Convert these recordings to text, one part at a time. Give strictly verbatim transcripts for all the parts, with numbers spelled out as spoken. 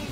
will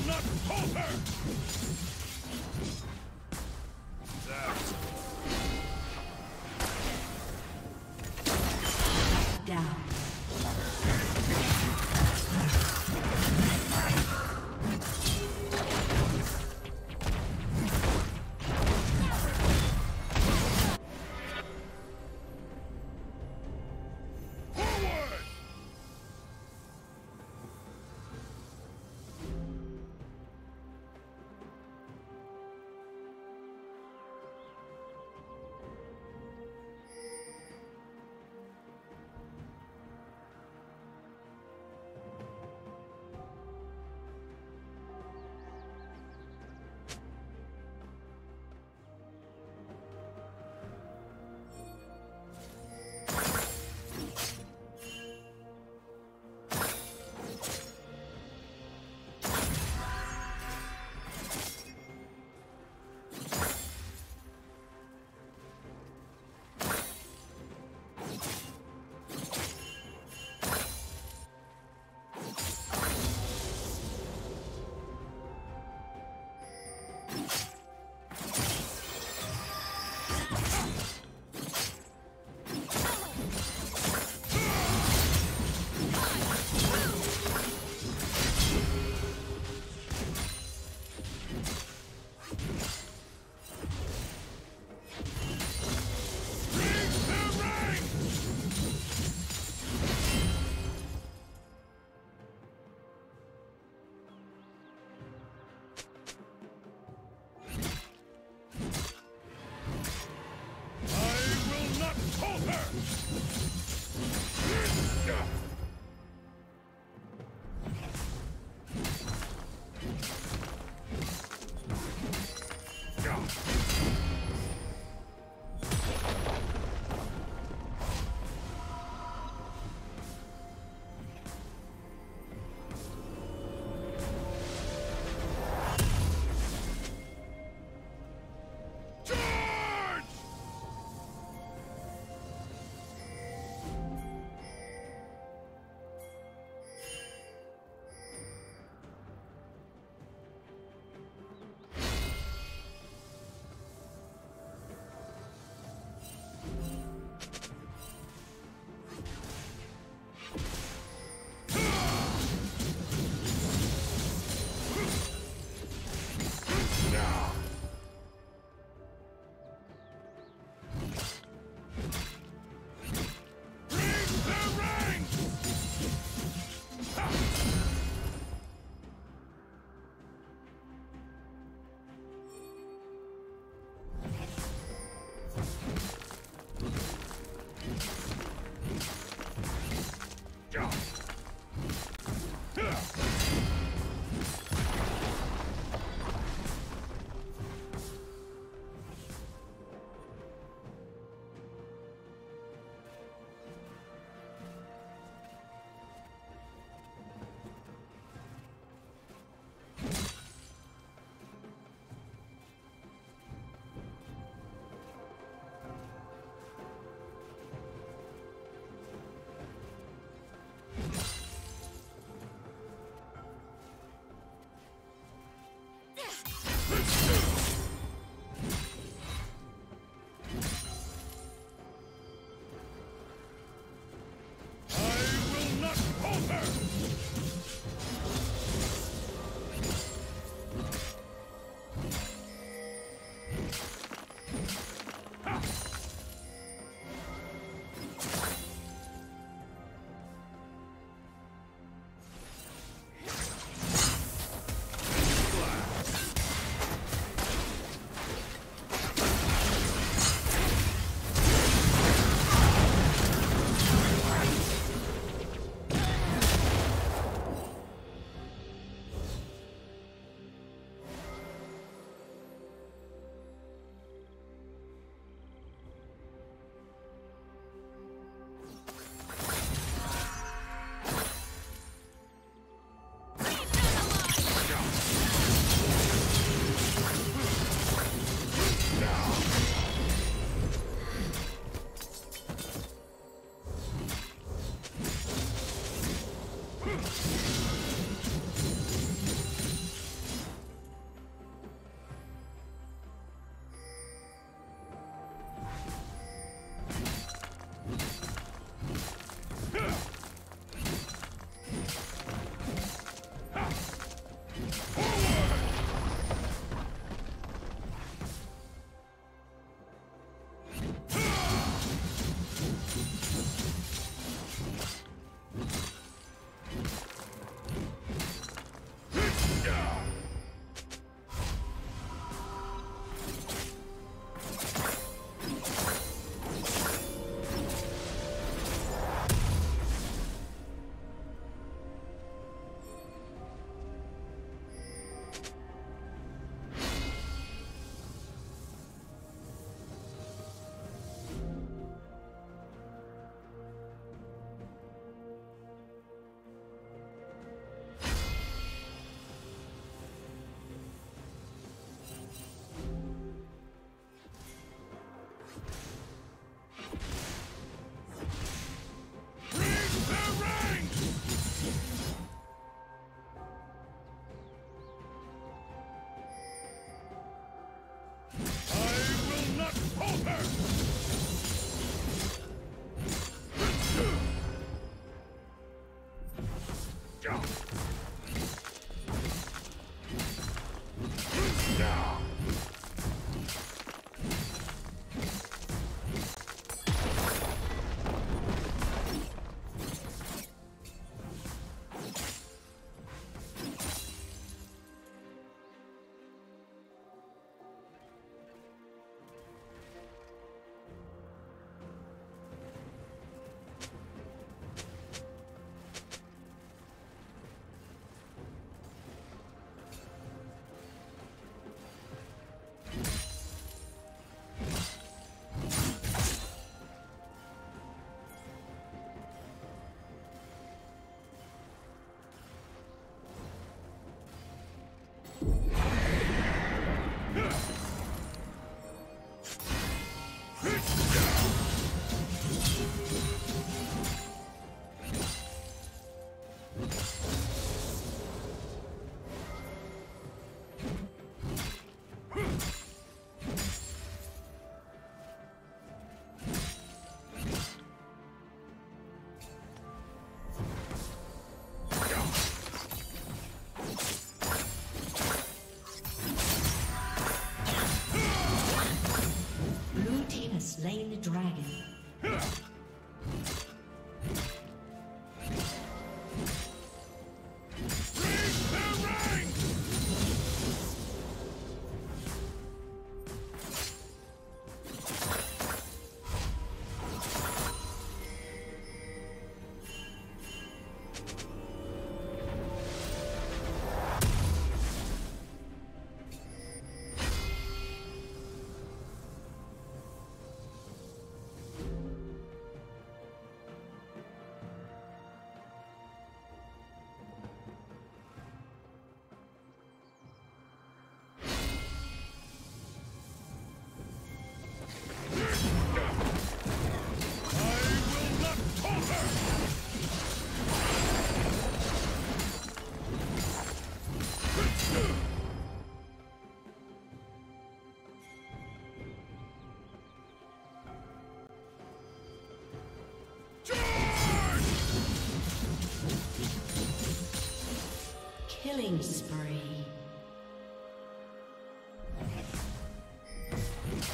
Killing spree.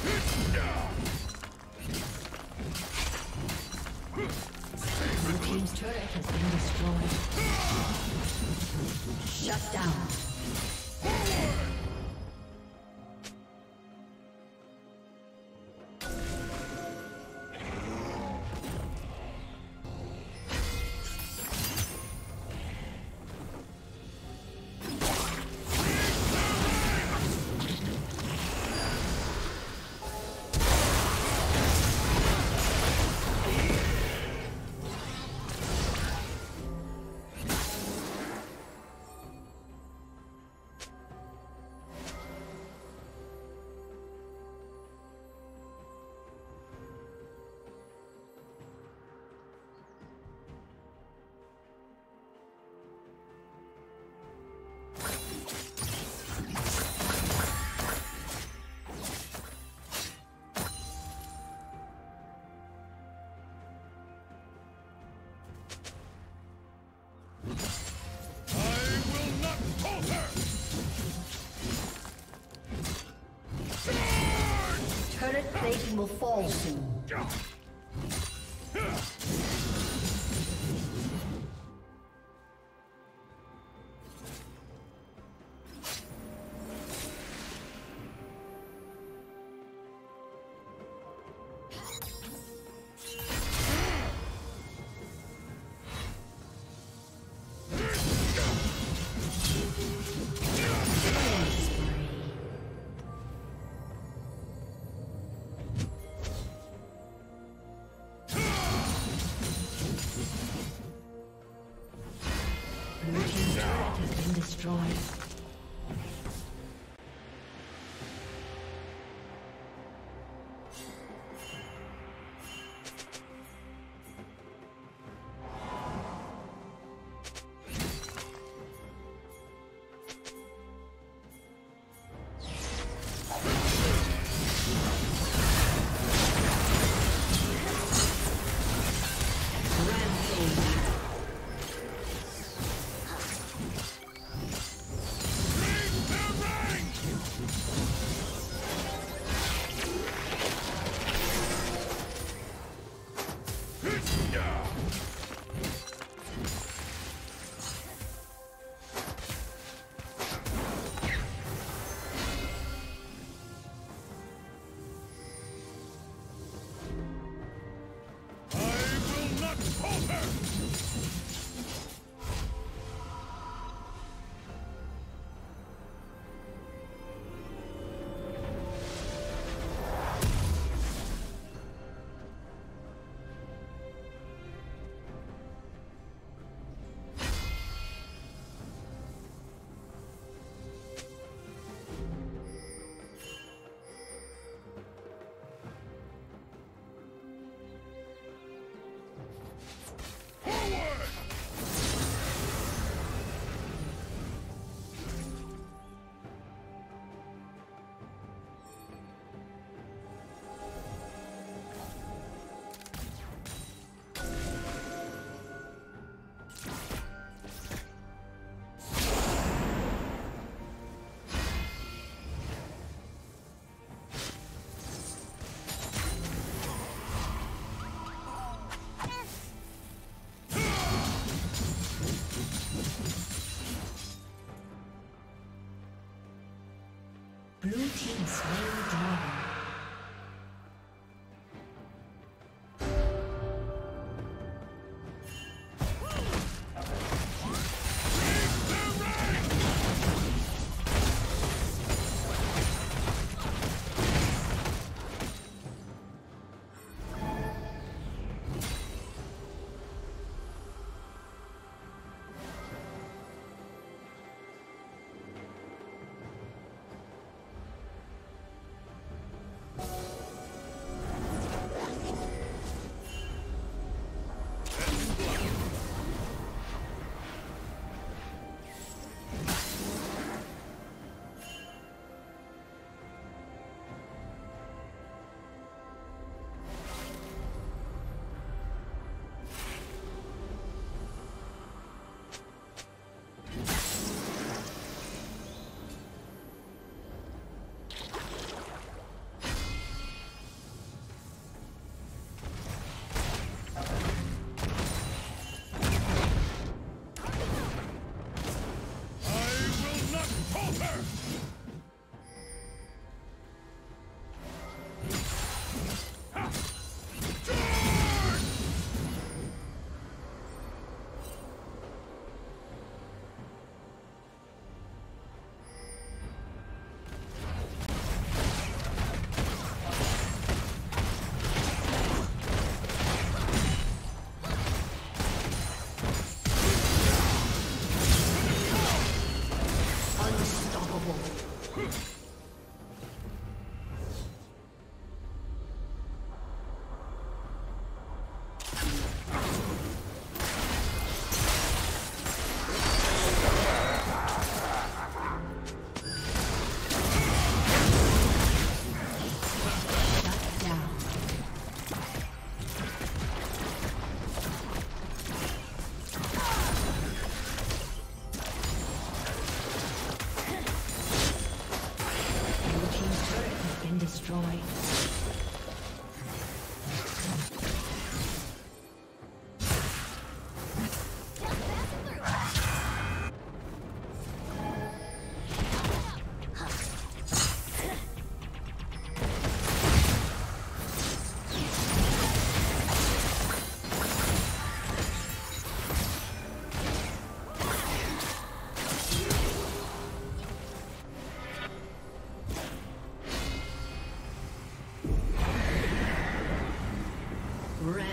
Blue team's turret has been destroyed. Shut down. Will fall soon.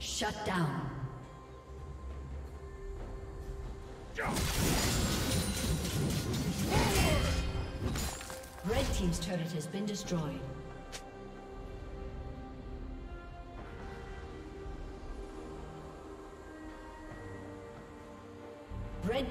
Shut down. Red team's turret has been destroyed. Red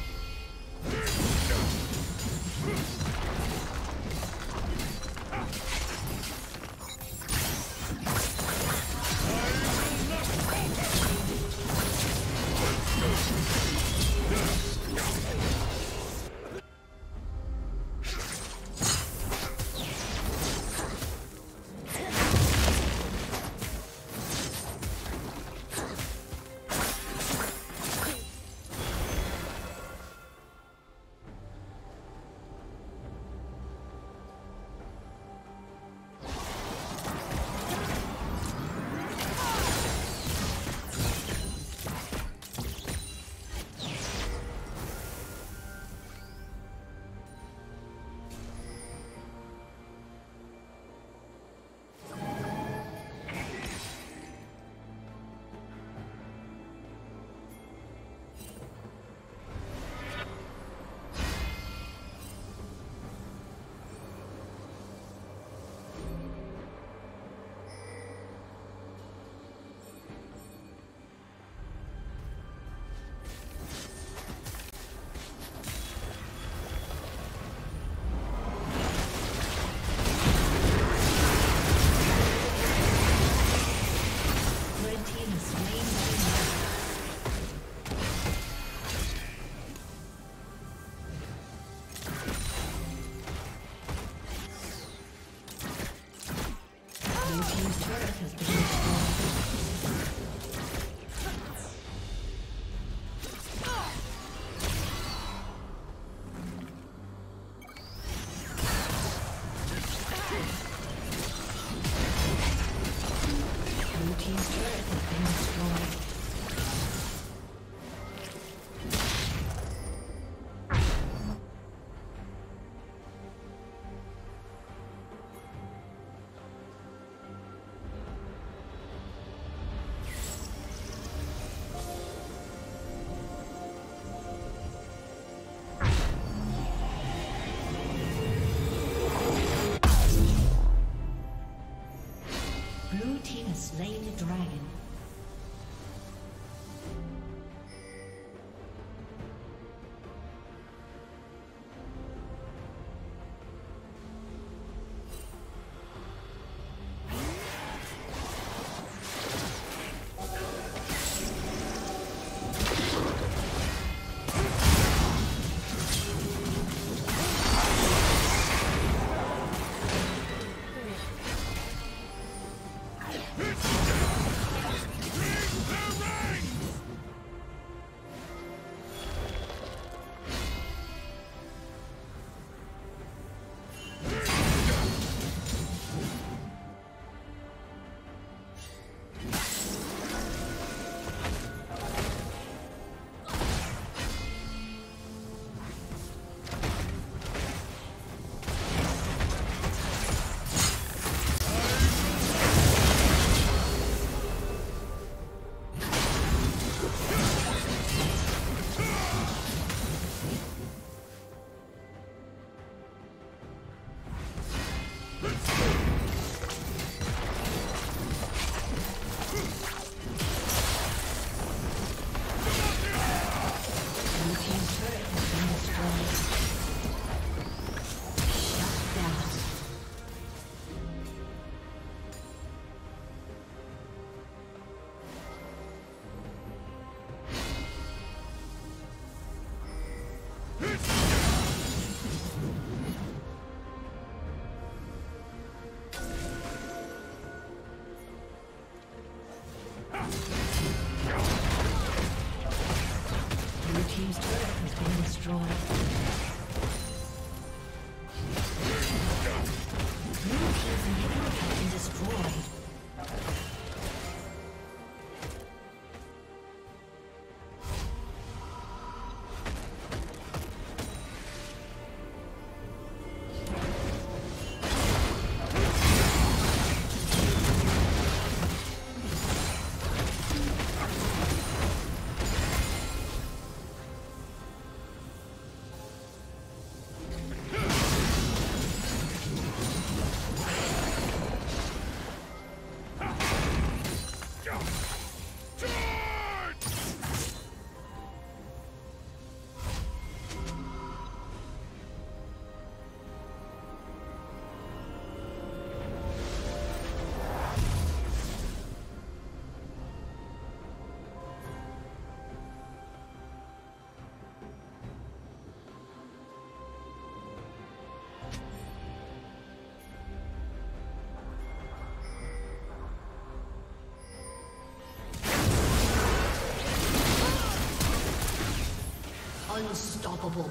Unstoppable.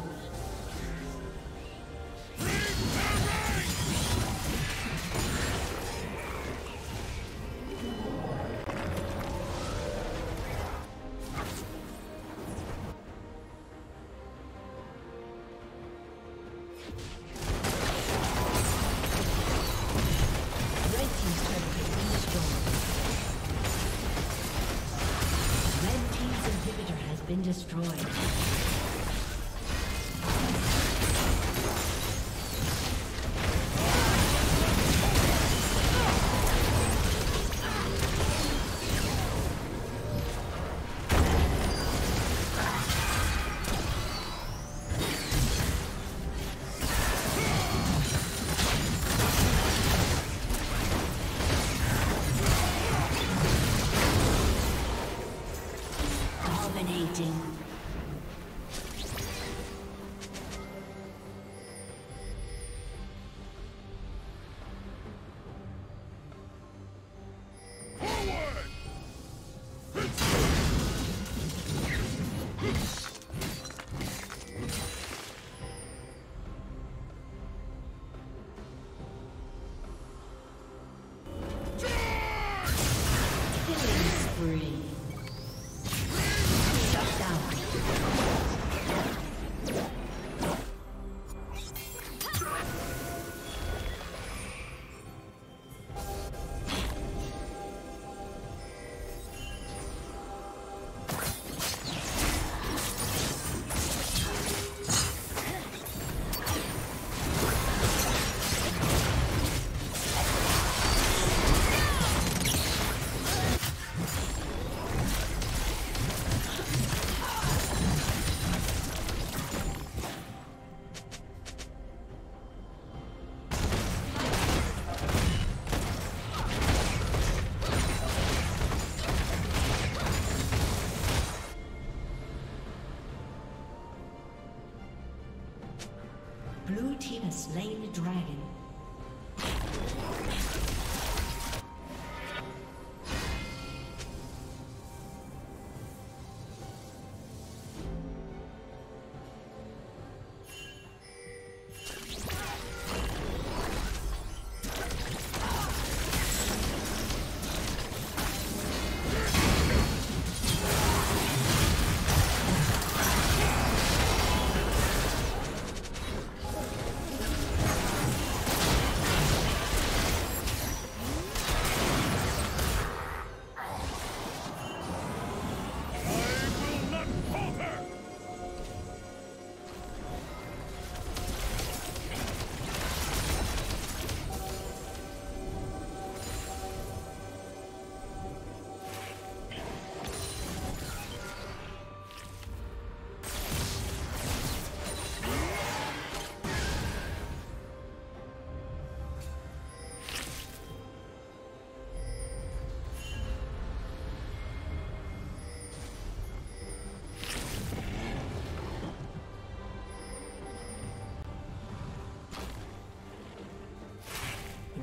slain the dragon.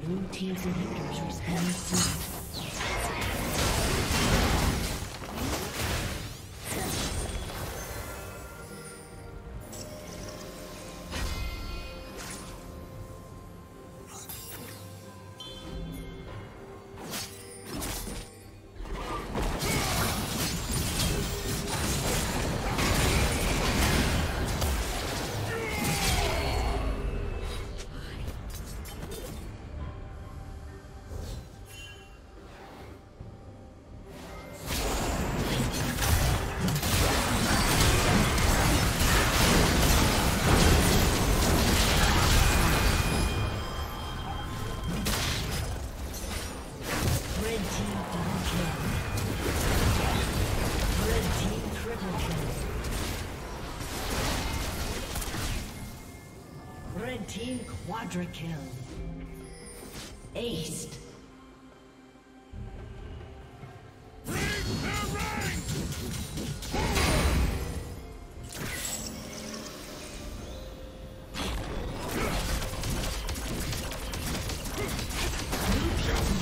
Blue team's inhibitors respond soon. Team quadra kill. Aced. Blue team